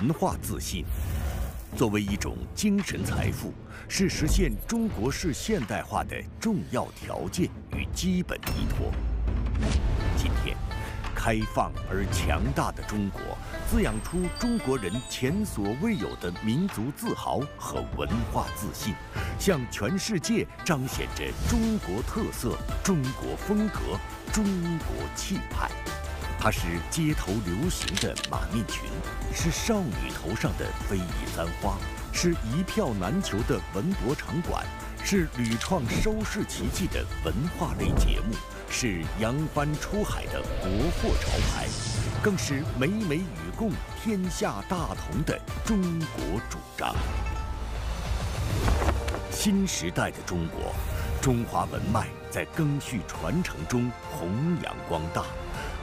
文化自信，作为一种精神财富，是实现中国式现代化的重要条件与基本依托。今天，开放而强大的中国，滋养出中国人前所未有的民族自豪和文化自信，向全世界彰显着中国特色、中国风格、中国气派。 它是街头流行的马面裙，是少女头上的非遗簪花，是一票难求的文博场馆，是屡创收视奇迹的文化类节目，是扬帆出海的国货潮牌，更是“美美与共，天下大同”的中国主张。新时代的中国，中华文脉在赓续传承中弘扬光大。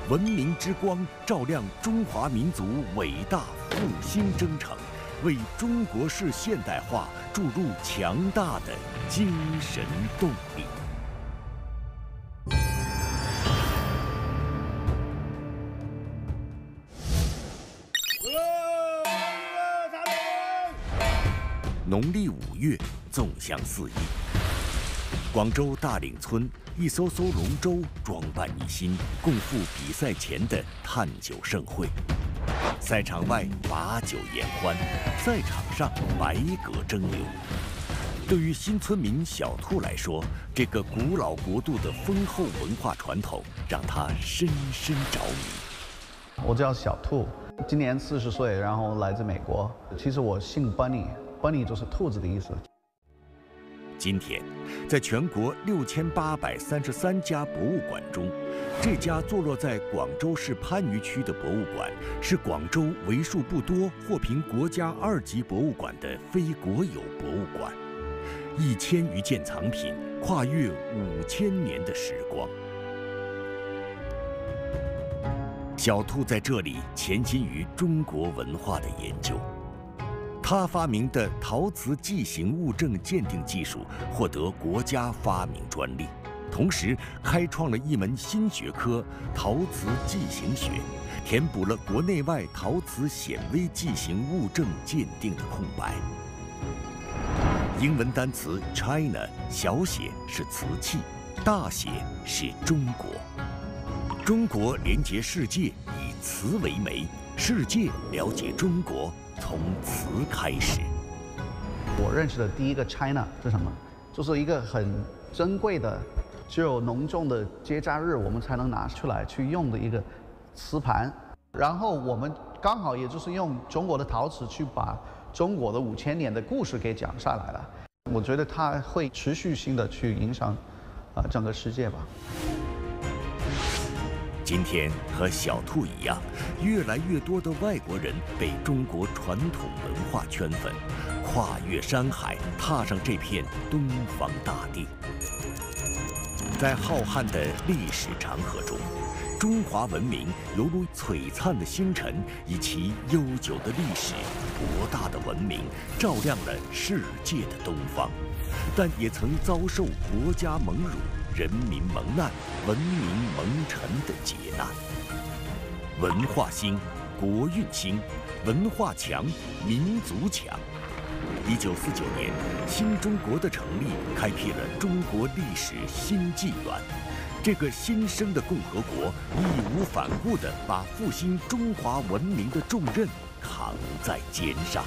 文明之光照亮中华民族伟大复兴征程，为中国式现代化注入强大的精神动力。农历5月，纵香4溢。广州大岭村。 一艘艘龙舟装扮一新，共赴比赛前的探酒盛会。赛场外把酒言欢，赛场上白鸽争流。对于新村民小兔来说，这个古老国度的丰厚文化传统让他深深着迷。我叫小兔，今年40岁，然后来自美国。其实我姓 Bunny，Bunny 就是兔子的意思。 今天，在全国6833家博物馆中，这家坐落在广州市番禺区的博物馆，是广州为数不多获评国家2级博物馆的非国有博物馆。1000余件藏品，跨越5000年的时光。小兔在这里潜心于中国文化的研究。 他发明的陶瓷纪形物证鉴定技术获得国家发明专利，同时开创了一门新学科——陶瓷纪形学，填补了国内外陶瓷显微纪形物证鉴定的空白。英文单词 China 小写是瓷器，大写是中国。中国连接世界，以瓷为媒；世界了解中国。 从瓷开始，我认识的第一个 China 是什么？就是一个很珍贵的，只有隆重的节假日我们才能拿出来去用的一个瓷盘。然后我们刚好也就是用中国的陶瓷去把中国的5000年的故事给讲下来了。我觉得它会持续性的去影响，整个世界吧。 今天和小兔一样，越来越多的外国人被中国传统文化圈粉，跨越山海，踏上这片东方大地。在浩瀚的历史长河中，中华文明犹如璀璨的星辰，以其悠久的历史、博大的文明，照亮了世界的东方，但也曾遭受国家蒙辱。 人民蒙难，文明蒙尘的劫难。文化兴，国运兴；文化强，民族强。1949年，新中国的成立开辟了中国历史新纪元。这个新生的共和国义无反顾地把复兴中华文明的重任扛在肩上。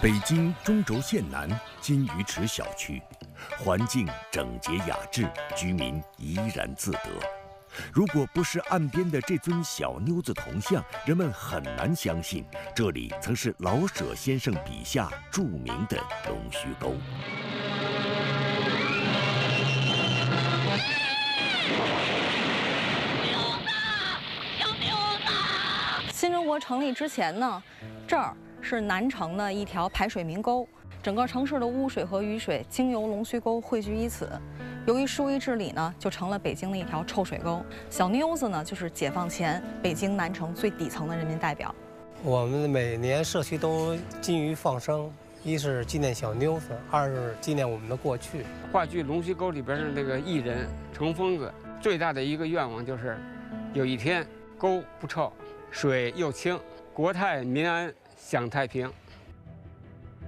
北京中轴线南金鱼池小区，环境整洁雅致，居民怡然自得。如果不是岸边的这尊小妞子铜像，人们很难相信这里曾是老舍先生笔下著名的龙须沟。新中国成立之前呢，这儿。 是南城的一条排水民沟，整个城市的污水和雨水经由龙须沟汇聚于此。由于疏于治理呢，就成了北京的一条臭水沟。小妞子呢，就是解放前北京南城最底层的人民代表。我们每年社区都金鱼放生，一是纪念小妞子，二是纪念我们的过去。话剧《龙须沟》里边的那个艺人程疯子，最大的一个愿望就是有一天沟不臭，水又清，国泰民安，享太平。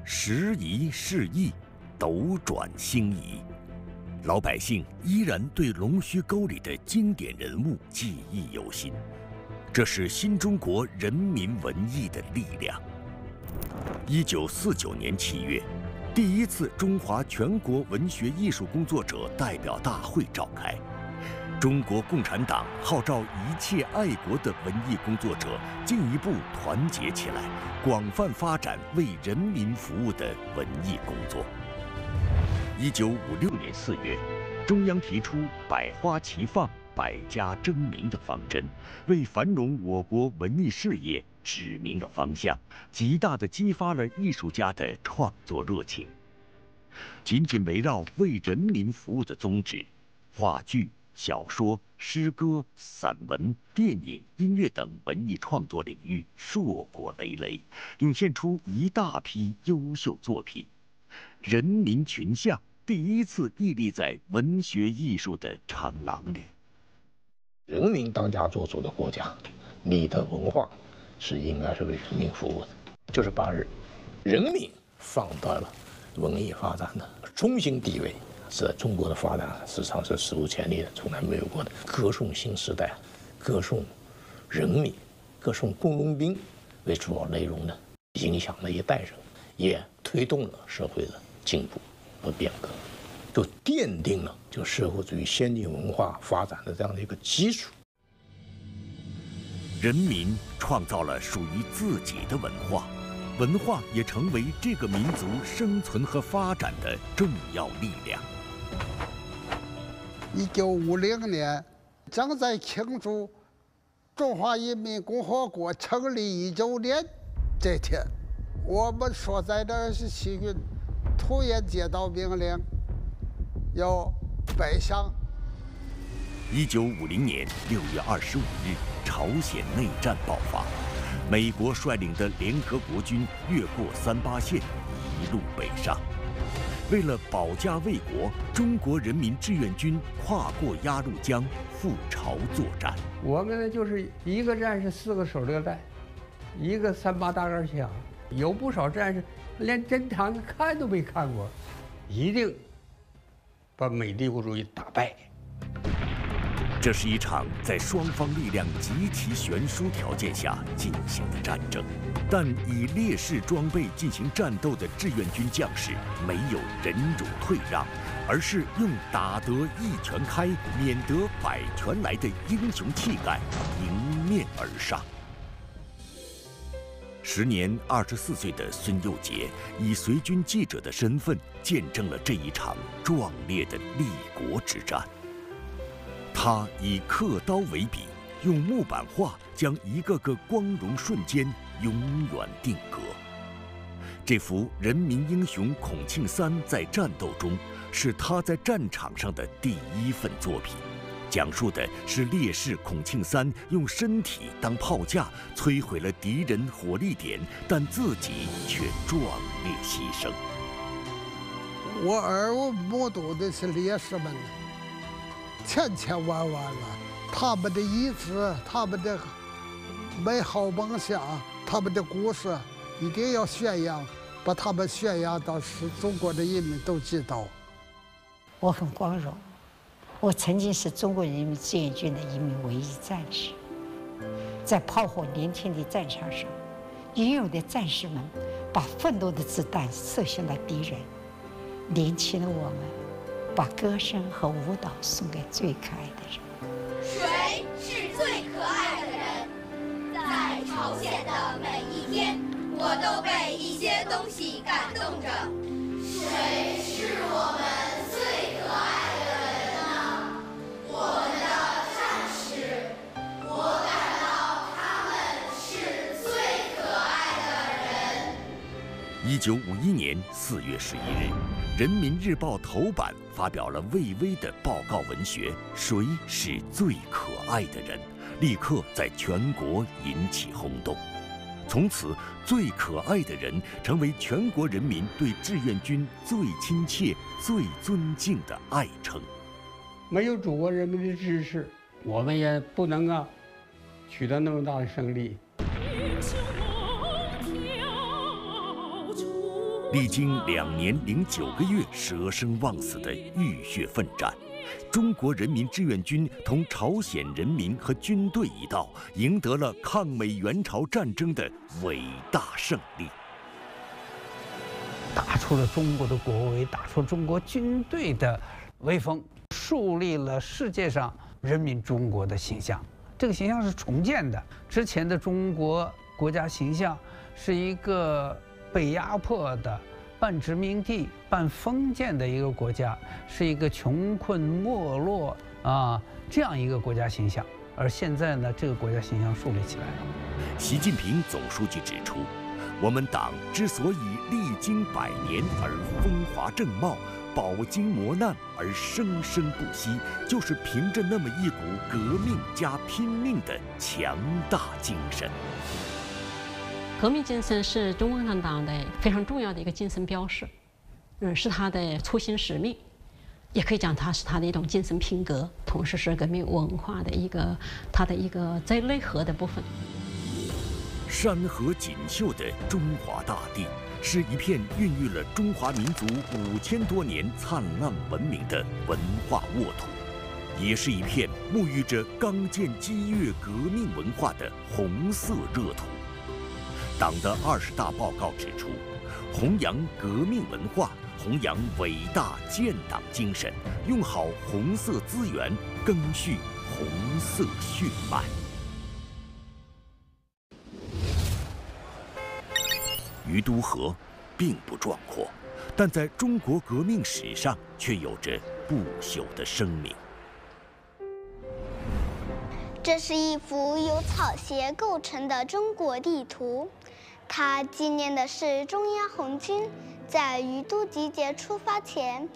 时移世易，斗转星移，老百姓依然对龙须沟里的经典人物记忆犹新，这是新中国人民文艺的力量。1949年7月。 第一次中华全国文学艺术工作者代表大会召开，中国共产党号召一切爱国的文艺工作者进一步团结起来，广泛发展为人民服务的文艺工作。1956年4月，中央提出“百花齐放、百家争鸣”的方针，为繁荣我国文艺事业 指明了方向，极大地激发了艺术家的创作热情。紧紧围绕为人民服务的宗旨，话剧、小说、诗歌、散文、电影、音乐等文艺创作领域硕果累累，涌现出一大批优秀作品。人民群像第一次屹立在文学艺术的长廊里。人民当家作主的国家，你的文化 是应该是为人民服务的，就是把人民放到了文艺发展的中心地位，是中国的发展史上是史无前例的，从来没有过的。歌颂新时代，歌颂人民，歌颂工农兵为主要内容呢，影响了一代人，也推动了社会的进步和变革，就奠定了就社会主义先进文化发展的这样的一个基础。 人民创造了属于自己的文化，文化也成为这个民族生存和发展的重要力量。1950年，正在庆祝中华人民共和国成立1周年这天，我们所在的27军突然接到命令，要北上。1950年6月25日。 朝鲜内战爆发，美国率领的联合国军越过38线，一路北上。为了保家卫国，中国人民志愿军跨过鸭绿江赴朝作战。我们呢，就是一个战士4个手榴弹，一个38大盖枪，有不少战士连真堂子看都没看过，一定把美帝国主义打败。 这是一场在双方力量极其悬殊条件下进行的战争，但以劣势装备进行战斗的志愿军将士没有忍辱退让，而是用打得1拳开，免得100拳来的英雄气概迎面而上。时年24岁的孙佑杰以随军记者的身份见证了这一场壮烈的立国之战。 他以刻刀为笔，用木板画将一个个光荣瞬间永远定格。这幅人民英雄孔庆三在战斗中，是他在战场上的第1份作品，讲述的是烈士孔庆三用身体当炮架，摧毁了敌人火力点，但自己却壮烈牺牲。我耳濡目睹的是烈士们 千千万万了，他们的遗志，他们的美好梦想，他们的故事，一定要宣扬，把他们宣扬到使中国的人民都知道。我很光荣，我曾经是中国人民志愿军的一名唯一战士，在炮火连天的战场上，英勇的战士们把愤怒的子弹射向了敌人，连起了我们。 把歌声和舞蹈送给最可爱的人。谁是最可爱的人？在朝鲜的每一天，我都被一些东西感动着。谁是我们最可爱的人呢？我们的战士，我感到他们是最可爱的人。1951年4月11日。 《人民日报》头版发表了魏巍的报告文学《谁是最可爱的人》，立刻在全国引起轰动。从此，最可爱的人成为全国人民对志愿军最亲切、最尊敬的爱称。没有祖国人民的支持，我们也不能取得那么大的胜利。历经2年09个月舍生忘死的浴血奋战，中国人民志愿军同朝鲜人民和军队一道，赢得了抗美援朝战争的伟大胜利。 打出了中国的国威，打出中国军队的威风，树立了世界上人民中国的形象。这个形象是重建的，之前的中国国家形象是一个被压迫的、半殖民地、半封建的一个国家，是一个穷困没落这样一个国家形象。而现在呢，这个国家形象树立起来了。习近平总书记指出。 我们党之所以历经100年而风华正茂，饱经磨难而生生不息，就是凭着那么一股革命家拼命的强大精神。革命精神是中共共产党的非常重要的一个精神标识，是他的初心使命，也可以讲它是他的一种精神品格，同时是革命文化的它的一个在内核的部分。 山河锦绣的中华大地，是一片孕育了中华民族5000多年灿烂文明的文化沃土，也是一片沐浴着刚健激越革命文化的红色热土。党的20大报告指出，弘扬革命文化，弘扬伟大建党精神，用好红色资源，赓续红色血脉。 于都河并不壮阔，但在中国革命史上却有着不朽的声名。这是一幅由草鞋构成的中国地图，它纪念的是中央红军在于都集结出发前，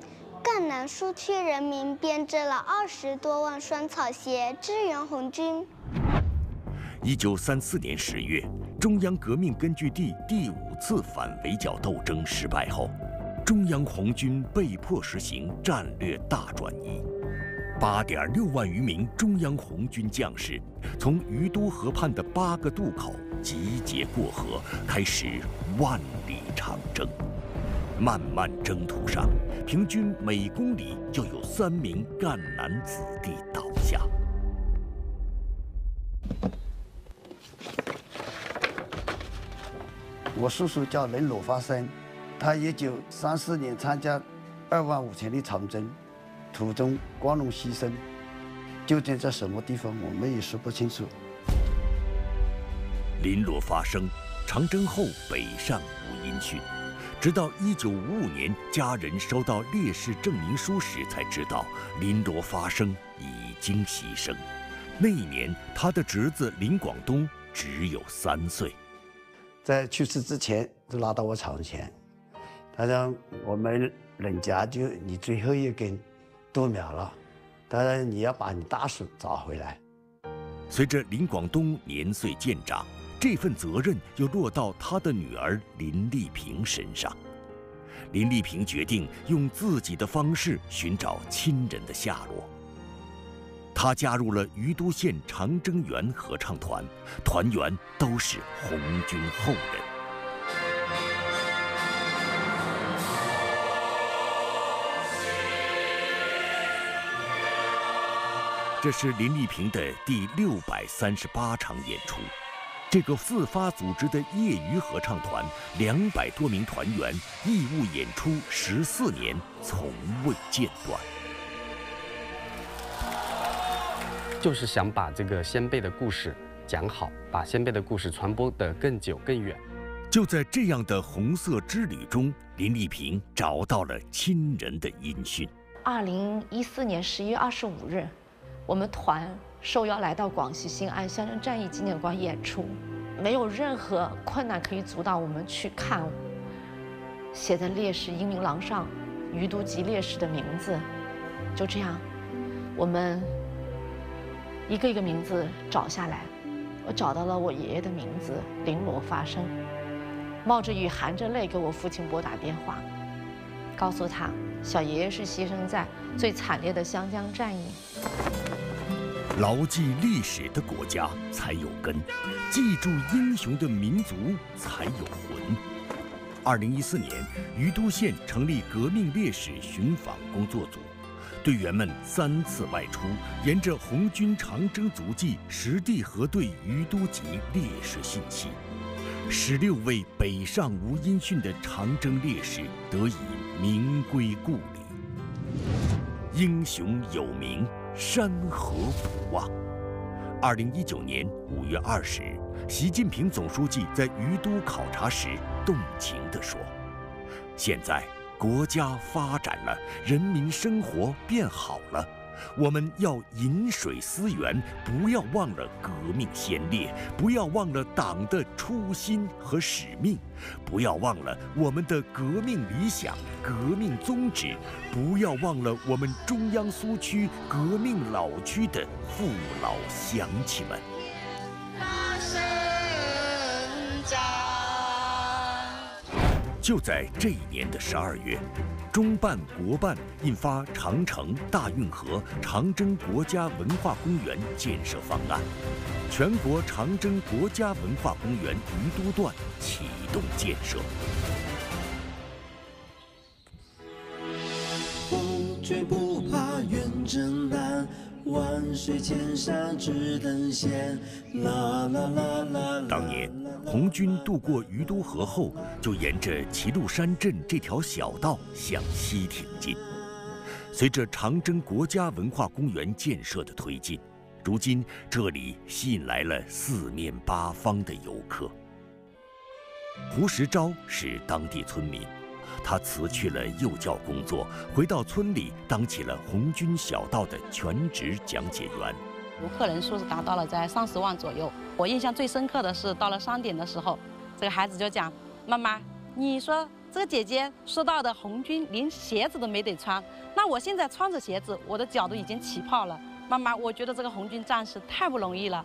赣南苏区人民编织了20多万双草鞋支援红军。1934年10月。 中央革命根据地第5次反围剿斗争失败后，中央红军被迫实行战略大转移。8.6万余名中央红军将士从于都河畔的8个渡口集结过河，开始万里长征。漫漫征途上，平均每公里就有3名赣南子弟倒下。 我叔叔叫任鲁发生，他1934年参加25000的长征，途中光荣牺牲，究竟在什么地方，我们也说不清楚。林罗发生长征后北上无音讯，直到1955年家人收到烈士证明书时才知道林罗发生已经牺牲。那一年，他的侄子林广东只有3岁。 在去世之前，就拉到我床前，他让我们人家就你最后一根豆苗了，他说你要把你大叔找回来。随着林广东年岁渐长，这份责任又落到他的女儿林丽萍身上。林丽萍决定用自己的方式寻找亲人的下落。 他加入了于都县长征员合唱团，团员都是红军后人。这是林丽萍的第638场演出。这个自发组织的业余合唱团，200多名团员义务演出14年，从未间断。 就是想把这个先辈的故事讲好，把先辈的故事传播得更久更远。就在这样的红色之旅中，林丽萍找到了亲人的音讯。2014年11月25日，我们团受邀来到广西新安象征战役纪念馆演出，没有任何困难可以阻挡我们去看写在烈士英名廊上于都籍烈士的名字。就这样，我们。 一个一个名字找下来，我找到了我爷爷的名字林罗发生，冒着雨含着泪给我父亲拨打电话，告诉他小爷爷是牺牲在最惨烈的湘江战役。牢记历史的国家才有根，记住英雄的民族才有魂。2014年，于都县成立革命烈士寻访工作组。 队员们3次外出，沿着红军长征足迹实地核对于都籍烈士信息。16位北上无音讯的长征烈士得以名归故里。英雄有名，山河不忘。2019年5月20日，习近平总书记在于都考察时动情地说：“现在。” 国家发展了，人民生活变好了，我们要饮水思源，不要忘了革命先烈，不要忘了党的初心和使命，不要忘了我们的革命理想、革命宗旨，不要忘了我们中央苏区革命老区的父老乡亲们。大声叫。 就在这一年的12月，中办国办印发《长城、大运河、长征国家文化公园建设方案》，全国长征国家文化公园于都段启动建设。风吹不怕远征难，万水千山只等闲。啦啦啦啦。当年。 红军渡过于都河后，就沿着齐鹿山镇这条小道向西挺进。随着长征国家文化公园建设的推进，如今这里吸引来了四面八方的游客。胡石钊是当地村民，他辞去了幼教工作，回到村里当起了红军小道的全职讲解员。游客人数是达到了在30万左右。 我印象最深刻的是，到了3点的时候，这个孩子就讲：“妈妈，你说这个姐姐说到的红军连鞋子都没得穿，那我现在穿着鞋子，我的脚都已经起泡了。妈妈，我觉得这个红军战士太不容易了，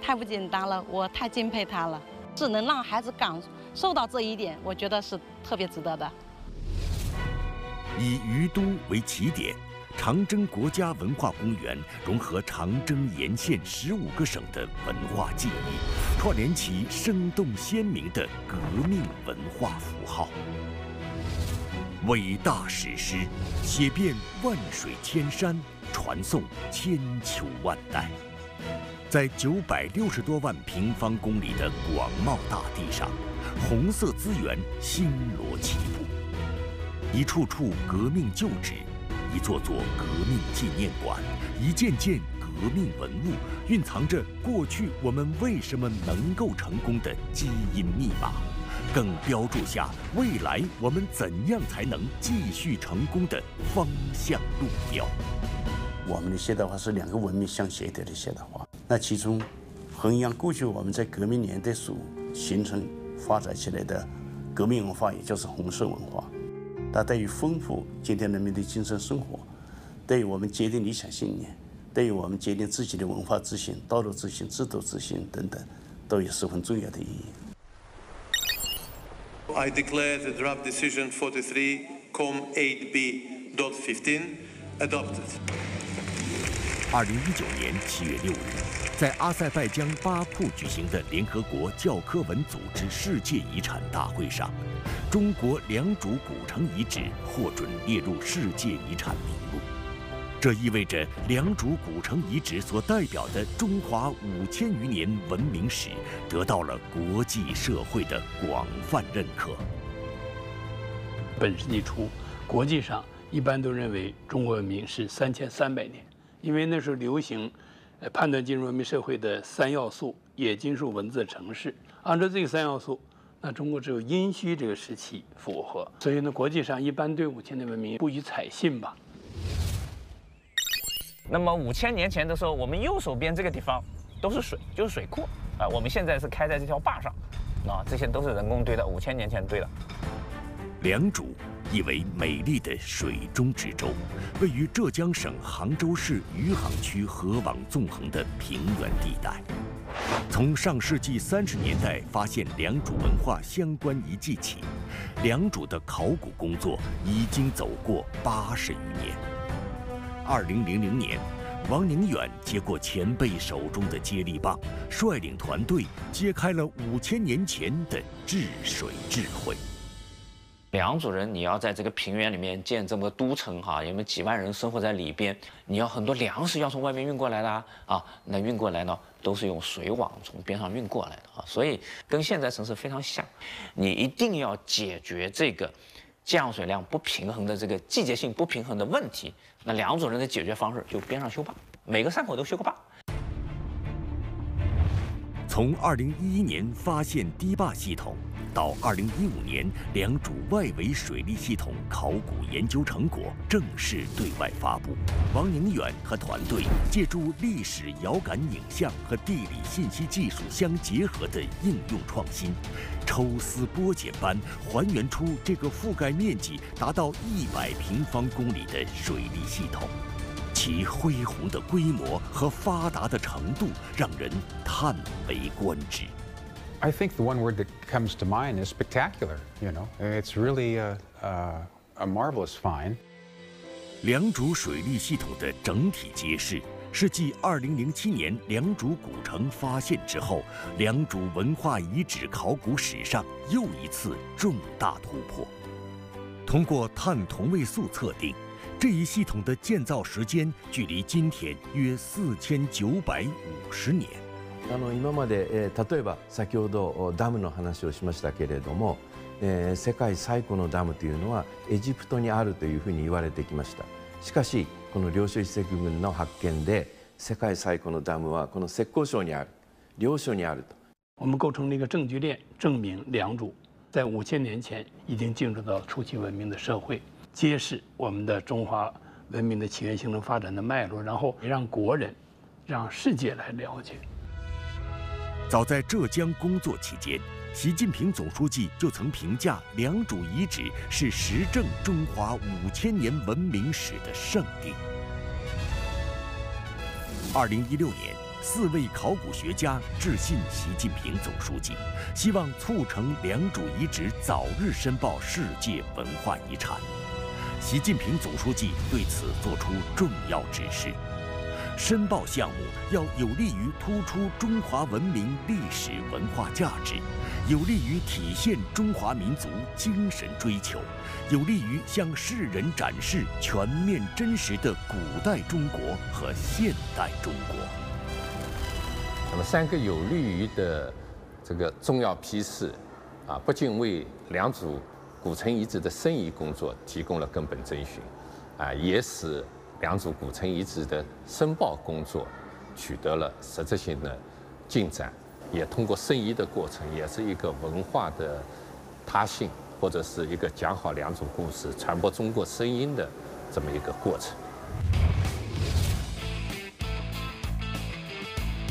太不简单了，我太敬佩他了。是能让孩子感受到这一点，我觉得是特别值得的。”以于都为起点。 长征国家文化公园融合长征沿线15个省的文化记忆，串联起生动鲜明的革命文化符号。伟大史诗写遍万水千山，传颂千秋万代。在960多万平方公里的广袤大地上，红色资源星罗棋布，一处处革命旧址。 一座座革命纪念馆，一件件革命文物，蕴藏着过去我们为什么能够成功的基因密码，更标注下未来我们怎样才能继续成功的方向路标。我们的现代化是2个文明相协调的现代化，那其中衡阳过去我们在革命年代所形成发展起来的革命文化，也就是红色文化。 它对于丰富今天人民的精神生活，对于我们坚定理想信念，对于我们坚定自己的文化自信、道路自信、制度自信等等，都有十分重要的意义。I declare the draft decision 43.8B.15 adopted. 2019年7月6日。 在阿塞拜疆巴库举行的联合国教科文组织世界遗产大会上，中国良渚古城遗址获准列入世界遗产名录。这意味着良渚古城遗址所代表的中华5000余年文明史得到了国际社会的广泛认可。本世纪初，国际上一般都认为中国文明是3300年，因为那时候流行。 判断进入文明社会的3要素：冶金术、文字、城市。按照这个3要素，那中国只有殷墟这个时期符合。所以呢，国际上一般对5000年文明不予采信吧。那么5000年前的时候，我们右手边这个地方都是水，就是水库啊。我们现在是开在这条坝上，啊，这些都是人工堆的，5000年前堆的。良渚。 意为美丽的水中之舟，位于浙江省杭州市余杭区河网纵横的平原地带，从上世纪30年代发现良渚文化相关遗迹起，良渚的考古工作已经走过80余年。2000年，王宁远接过前辈手中的接力棒，率领团队揭开了5000年前的治水智慧。 良渚人，你要在这个平原里面建这么个都城哈，有没有几万人生活在里边？你要很多粮食要从外面运过来的啊，那运过来呢都是用水网从边上运过来的啊，所以跟现在城市非常像。你一定要解决这个降水量不平衡的这个季节性不平衡的问题。那良渚人的解决方式就边上修坝，每个山口都修个坝。 从2011年发现堤坝系统，到2015年良渚外围水利系统考古研究成果正式对外发布，王宁远和团队借助历史遥感影像和地理信息技术相结合的应用创新，抽丝剥茧般还原出这个覆盖面积达到100平方公里的水利系统。 其恢宏的规模和发达的程度让人叹为观止。I think the one word that comes to mind is spectacular. You know, it's really a marvelous find. 良渚水利系统的整体揭示是继2007年良渚古城发现之后，良渚文化遗址考古史上又一次重大突破。通过碳同位素测定。 这一系统的建造时间距离今天约4950年。今まで例えば先ほどダムの話をしましたけれども、世界最古のダムというのはエジプトにあるというふうに言われてきました。しかしこの良渚遺跡群の発見で世界最古のダムはこの浙江省にある、良渚にあると。我们构成了一个证据链，证明良渚在5000年前已经进入到初期文明的社会。 揭示我们的中华文明的起源、形成、发展的脉络，然后让国人、让世界来了解。早在浙江工作期间，习近平总书记就曾评价良渚遗址是实证中华5000年文明史的圣地。2016年，4位考古学家致信习近平总书记，希望促成良渚遗址早日申报世界文化遗产。 习近平总书记对此作出重要指示：申报项目要有利于突出中华文明历史文化价值，有利于体现中华民族精神追求，有利于向世人展示全面真实的古代中国和现代中国。那么3个有利于的这个重要批示，啊，不仅为良渚 古城遗址的申遗工作提供了根本征询，啊，也使良渚古城遗址的申报工作取得了实质性的进展。也通过申遗的过程，也是一个文化的他信，或者是一个讲好良渚故事、传播中国声音的这么一个过程。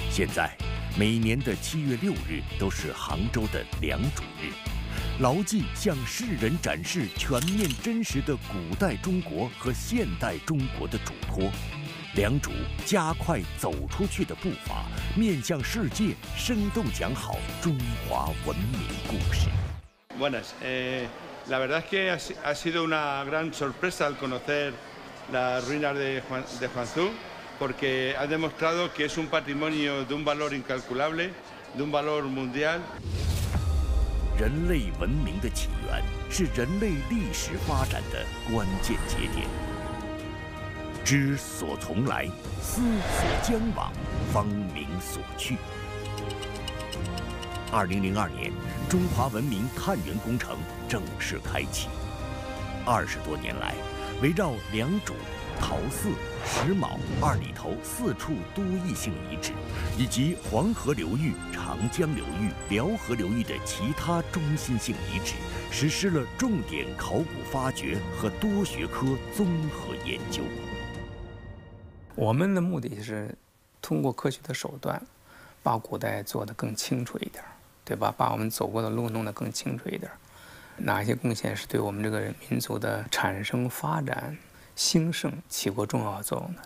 现在，每年的7月6日都是杭州的良渚日。 牢记向世人展示全面真实的古代中国和现代中国的嘱托，良渚加快走出去的步伐，面向世界，生动讲好中华文明故事。Buenas, la verdad es que ha sido una gran sorpresa al conocer las ruinas de Huangzhou, porque ha demostrado que es un patrimonio de un valor incalculable, de un valor mundial. 人类文明的起源是人类历史发展的关键节点。知所从来，思所将往，方明所去。2002年，中华文明探源工程正式开启。20多年来，围绕良渚、陶寺、石峁、二里头4处都邑性遗址，以及黄河流域、长江流域、辽河流域的其他中心性遗址，实施了重点考古发掘和多学科综合研究。我们的目的是通过科学的手段，把古代做得更清楚一点，对吧？把我们走过的路弄得更清楚一点，哪些贡献是对我们这个民族的产生发展 兴盛起过重要作用的。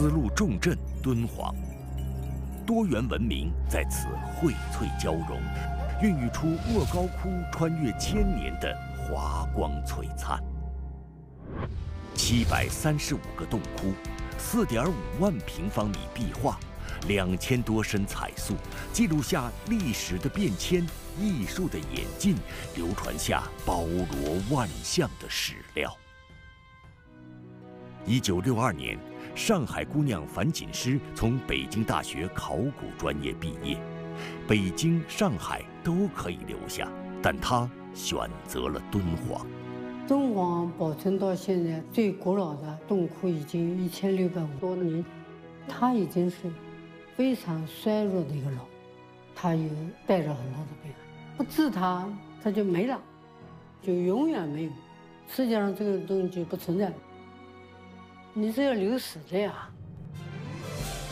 丝路重镇敦煌，多元文明在此荟萃交融，孕育出莫高窟穿越千年的华光璀璨。735个洞窟，4.5万平方米壁画，2000多身彩塑，记录下历史的变迁、艺术的演进，流传下包罗万象的史料。 1962年，上海姑娘樊锦诗从北京大学考古专业毕业，北京、上海都可以留下，但她选择了敦煌。敦煌保存到现在最古老的洞窟已经1600多年，它已经是非常衰弱的一个老，它也带着很多的悲哀，不治它，它就没了，就永远没有，世界上这个东西不存在了。 你是要流死的呀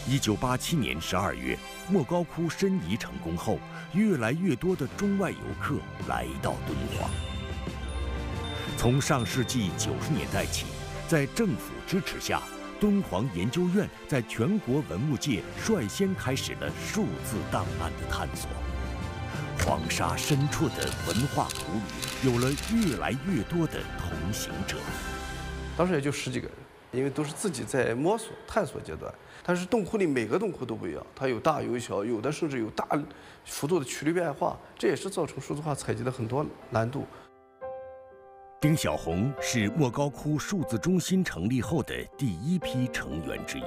！1987年12月，莫高窟申遗成功后，越来越多的中外游客来到敦煌。从上世纪90年代起，在政府支持下，敦煌研究院在全国文物界率先开始了数字档案的探索。黄沙深处的文化古旅，有了越来越多的同行者。当时也就10几个人。 因为都是自己在摸索探索阶段，但是洞窟里每个洞窟都不一样，它有大有小，有的甚至有大幅度的曲率变化，这也是造成数字化采集的很多难度。丁小红是莫高窟数字中心成立后的第1批成员之一。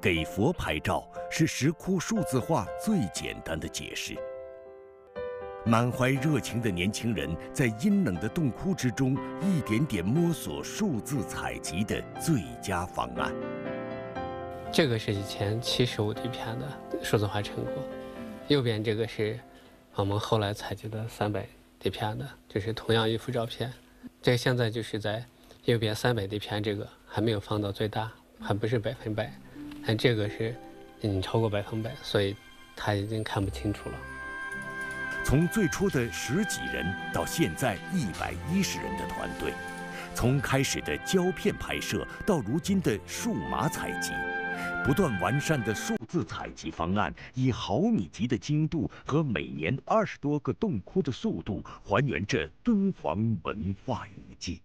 给佛拍照是石窟数字化最简单的解释。 满怀热情的年轻人在阴冷的洞窟之中，一点点摸索数字采集的最佳方案。这个是以前75D片的数字化成果，右边这个是我们后来采集的300D片的，就是同样一幅照片。这个现在就是在右边300D片这个还没有放到最大，还不是100%，但这个是已经超过100%，所以它已经看不清楚了。 从最初的10几人到现在110人的团队，从开始的胶片拍摄到如今的数码采集，不断完善的数字采集方案，以毫米级的精度和每年20多个洞窟的速度，还原着敦煌文化遗迹。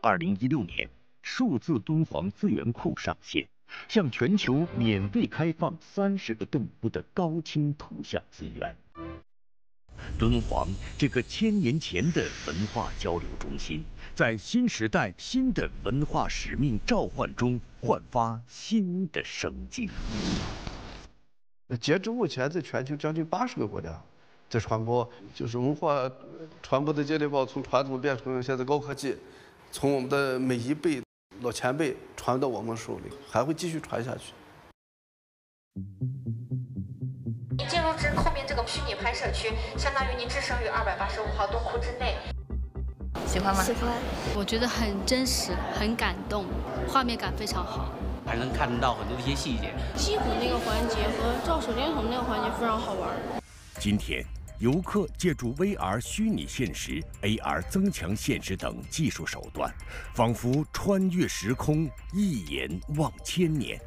2016年，数字敦煌资源库上线。 向全球免费开放30个洞窟的高清图像资源。敦煌这个1000年前的文化交流中心，在新时代新的文化使命召唤中焕发新的生机。截至目前，在全球将近80个国家在传播，就是文化传播的接力棒从传统变成现在高科技，从我们的每一辈。 老前辈传到我们手里，还会继续传下去。您进入至后面这个虚拟拍摄区，相当于您置身于285号洞窟之内。喜欢吗？喜欢。我觉得很真实，很感动，画面感非常好，还能看到很多的一些细节。击鼓那个环节和照手电筒那个环节非常好玩。今天。 游客借助 VR 虚拟现实、AR 增强现实等技术手段，仿佛穿越时空，一眼望千年。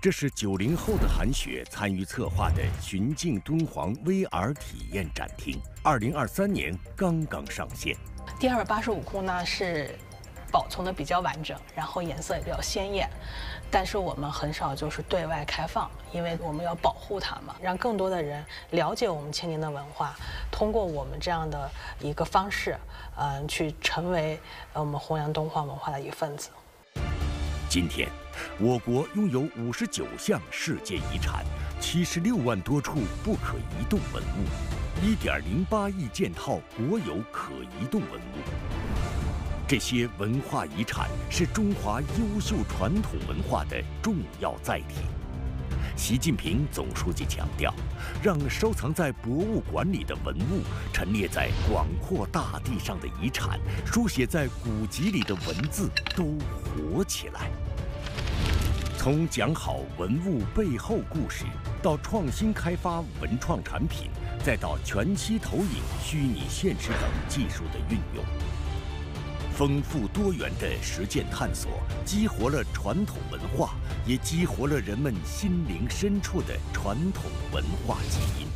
这是90后的韩雪参与策划的“寻境敦煌 VR 体验展厅”，2023年刚刚上线。第285窟呢是保存的比较完整，然后颜色也比较鲜艳，但是我们很少就是对外开放。 因为我们要保护它嘛，让更多的人了解我们千年的文化，通过我们这样的一个方式，去成为我们弘扬敦煌文化的一份子。今天，我国拥有59项世界遗产，76万多处不可移动文物，1.08亿件套国有可移动文物。 这些文化遗产是中华优秀传统文化的重要载体。 习近平总书记强调，让收藏在博物馆里的文物、陈列在广阔大地上的遗产、书写在古籍里的文字都活起来。从讲好文物背后故事，到创新开发文创产品，再到全息投影、虚拟现实等技术的运用，丰富多元的实践探索激活了传统文化，也激活了人们心灵深处的传统文化基因。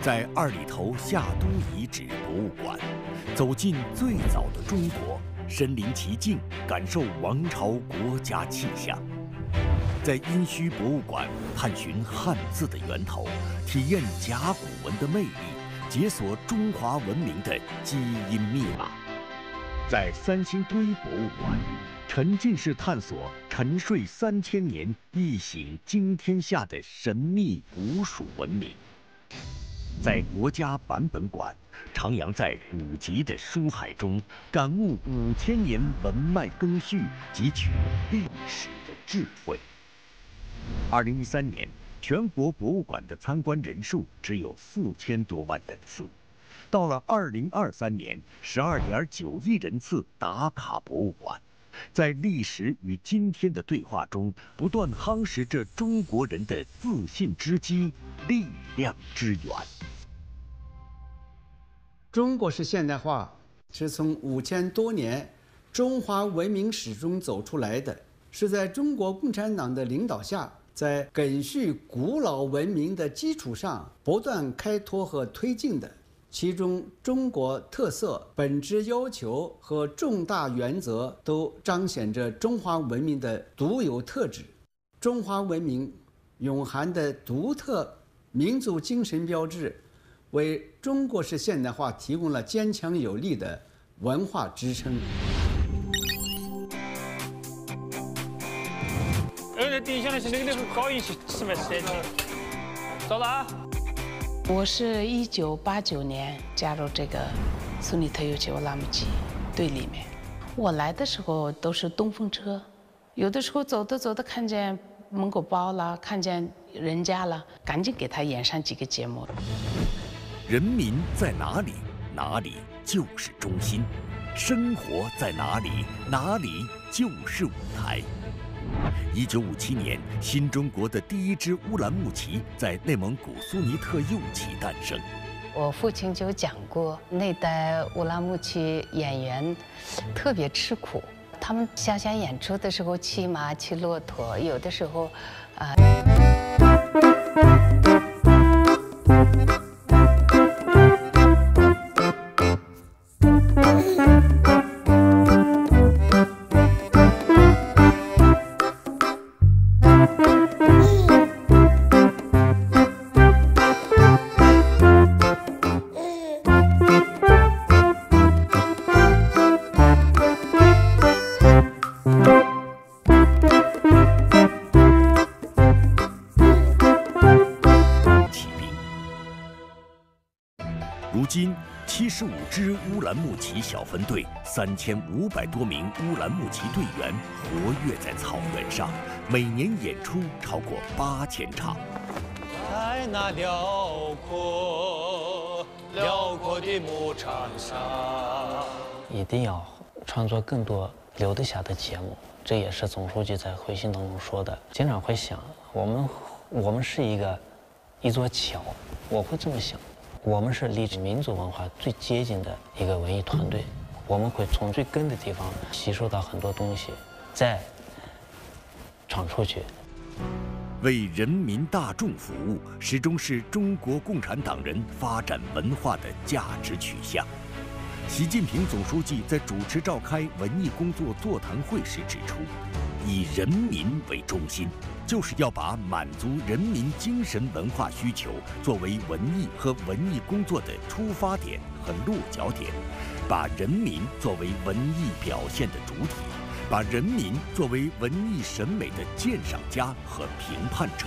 在二里头夏都遗址博物馆，走进最早的中国，身临其境，感受王朝国家气象。 在殷墟博物馆探寻汉字的源头，体验甲骨文的魅力，解锁中华文明的基因密码。在三星堆博物馆，沉浸式探索沉睡3000年、一醒惊天下的神秘古蜀文明。在国家版本馆，徜徉在古籍的书海中，感悟5000年文脉赓续，汲取历史的智慧。 2013年，全国博物馆的参观人数只有4000多万人次。到了2023年，12.9亿人次打卡博物馆，在历史与今天的对话中，不断夯实着中国人的自信之基、力量之源。中国式现代化是从5000多年中华文明史中走出来的。 是在中国共产党的领导下，在赓续古老文明的基础上不断开拓和推进的。其中，中国特色、本质要求和重大原则都彰显着中华文明的独有特质。中华文明蕴含的独特民族精神标志，为中国式现代化提供了坚强有力的文化支撑。 走了啊！我是1989年加入这个苏尼特尤奇乌拉木齐队里面。我来的时候都是东风车，有的时候走着走着看见蒙古包了，看见人家了，赶紧给他演上几个节目。人民在哪里，哪里就是中心；生活在哪里，哪里就是舞台。 1957年，新中国的第一支乌兰木齐在内蒙古苏尼特右旗诞生。我父亲就讲过，那代乌兰木齐演员特别吃苦，他们乡下演出的时候骑马、骑骆驼，有的时候，75支乌兰木齐小分队，3500多名乌兰木齐队员活跃在草原上，每年演出超过8000场。在那辽阔的牧场上，一定要创作更多留得下的节目。这也是总书记在回信当中说的。经常会想，我们是一座桥，我会这么想。 我们是离民族文化最接近的一个文艺团队，我们会从最根的地方吸收到很多东西，再闯出去。为人民大众服务，始终是中国共产党人发展文化的价值取向。习近平总书记在主持召开文艺工作座谈会时指出，以人民为中心。 就是要把满足人民精神文化需求作为文艺和文艺工作的出发点和落脚点，把人民作为文艺表现的主体，把人民作为文艺审美的鉴赏家和评判者，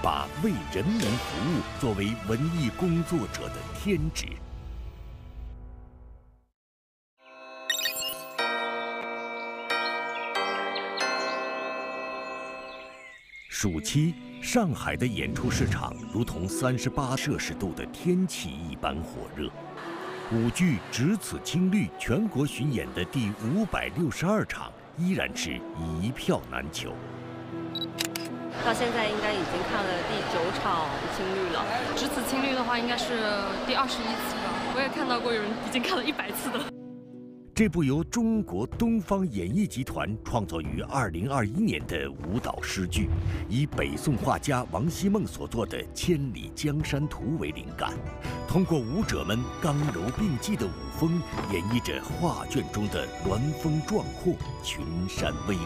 把为人民服务作为文艺工作者的天职。 暑期，上海的演出市场如同38摄氏度的天气一般火热。舞剧《只此青绿》全国巡演的第562场依然是一票难求。到现在应该已经看了第9场《青绿》了，《只此青绿》的话应该是第21次了。我也看到过有人已经看了100次的。这部由中国东方演艺集团创作于2021年的舞蹈诗剧，以北宋画家王希孟所作的《千里江山图》为灵感，通过舞者们刚柔并济的舞风，演绎着画卷中的峦峰壮阔、群山巍峨。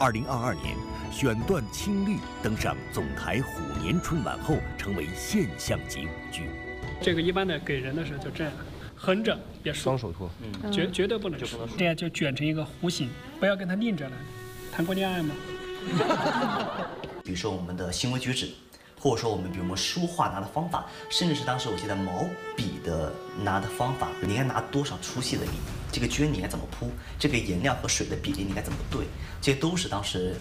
2022年，选段《青绿》登上总台虎年春晚后，成为现象级舞剧。这个一般的给人的时候就这样。 横着别束，双手托，绝对不能束，这样就卷成一个弧形，不要跟它拧着了。谈过恋爱吗？比如说我们的行为举止，或者说我们比如我们书画拿的方法，甚至是当时我记得毛笔的拿的方法，你应该拿多少粗细的笔，这个绢你应该怎么铺，这个颜料和水的比例你应该怎么对，这些都是当时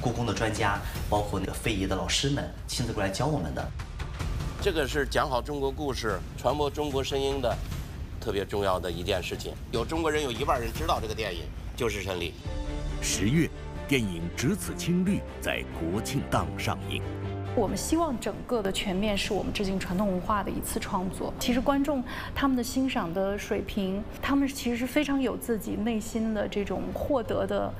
故宫的专家，包括那个非遗的老师们亲自过来教我们的。这个是讲好中国故事、传播中国声音的。 特别重要的一件事情，有中国人有1万人知道这个电影，就是陈黎。10月，电影《只此青绿》在国庆档上映。我们希望整个的全面是我们致敬传统文化的一次创作。其实观众他们的欣赏的水平，他们其实是非常有自己内心的这种获得的，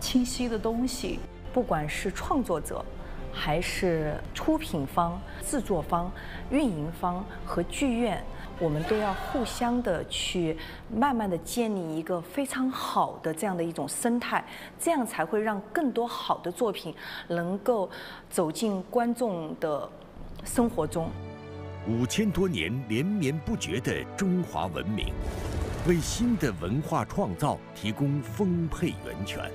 清晰的东西。不管是创作者。 还是出品方、制作方、运营方和剧院，我们都要互相的去慢慢的建立一个非常好的这样的一种生态，这样才会让更多好的作品能够走进观众的生活中。5000多年连绵不绝的中华文明，为新的文化创造提供丰沛源泉。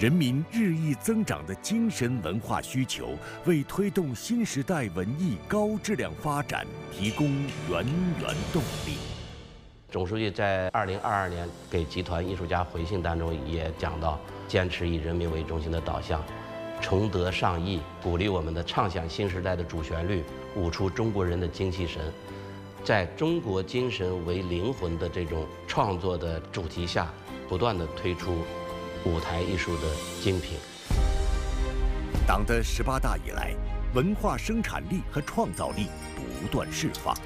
人民日益增长的精神文化需求，为推动新时代文艺高质量发展提供源源动力。总书记在2022年给集团艺术家回信当中也讲到，坚持以人民为中心的导向，崇德尚义，鼓励我们的唱响新时代的主旋律，舞出中国人的精气神。在中国精神为灵魂的这种创作的主题下，不断地推出。 舞台艺术的精品。党的18大以来，文化生产力和创造力不断释放，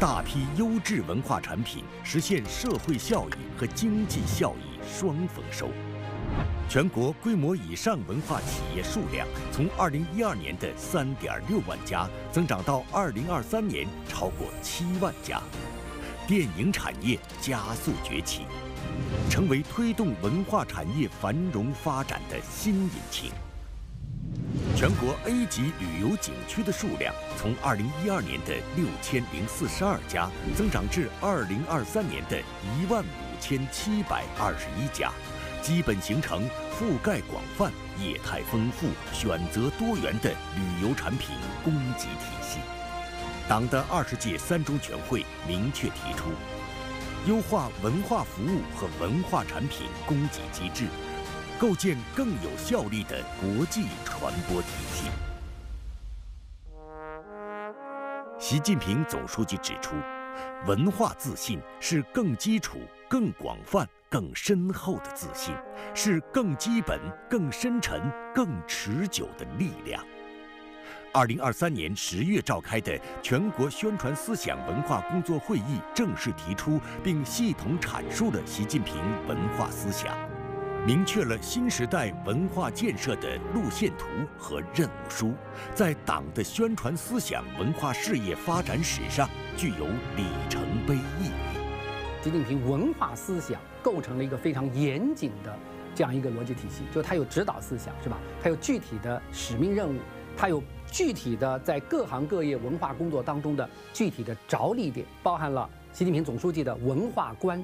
大批优质文化产品实现社会效益和经济效益双丰收。全国规模以上文化企业数量从2012年的3.6万家增长到2023年超过7万家，电影产业加速崛起。 成为推动文化产业繁荣发展的新引擎。全国 A 级旅游景区的数量从2012年的6042家增长至2023年的15521家，基本形成覆盖广泛、业态丰富、选择多元的旅游产品供给体系。党的20届3中全会明确提出。 优化文化服务和文化产品供给机制，构建更有效力的国际传播体系。习近平总书记指出，文化自信是更基础、更广泛、更深厚的自信，是更基本、更深沉、更持久的力量。 2023年10月召开的全国宣传思想文化工作会议正式提出并系统阐述了习近平文化思想，明确了新时代文化建设的路线图和任务书，在党的宣传思想文化事业发展史上具有里程碑意义。习近平文化思想构成了一个非常严谨的这样一个逻辑体系，就它有指导思想，是吧？它有具体的使命任务。 它有具体的在各行各业文化工作当中的具体的着力点，包含了习近平总书记的文化观，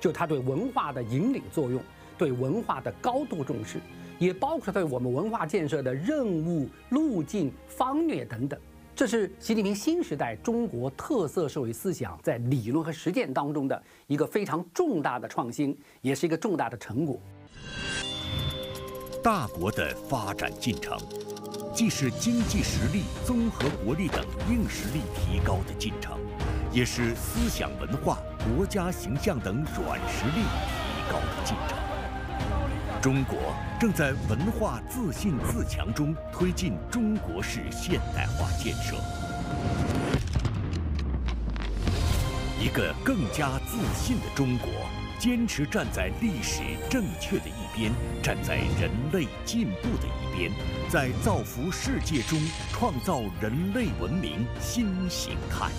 就他对文化的引领作用，对文化的高度重视，也包括对我们文化建设的任务、路径、方略等等。这是习近平新时代中国特色社会思想在理论和实践当中的一个非常重大的创新，也是一个重大的成果。大国的发展进程。 既是经济实力、综合国力等硬实力提高的进程，也是思想文化、国家形象等软实力提高的进程。中国正在文化自信自强中推进中国式现代化建设。一个更加自信的中国，坚持站在历史正确的一边，站在人类进步的一边，在造福世界中创造人类文明新形态。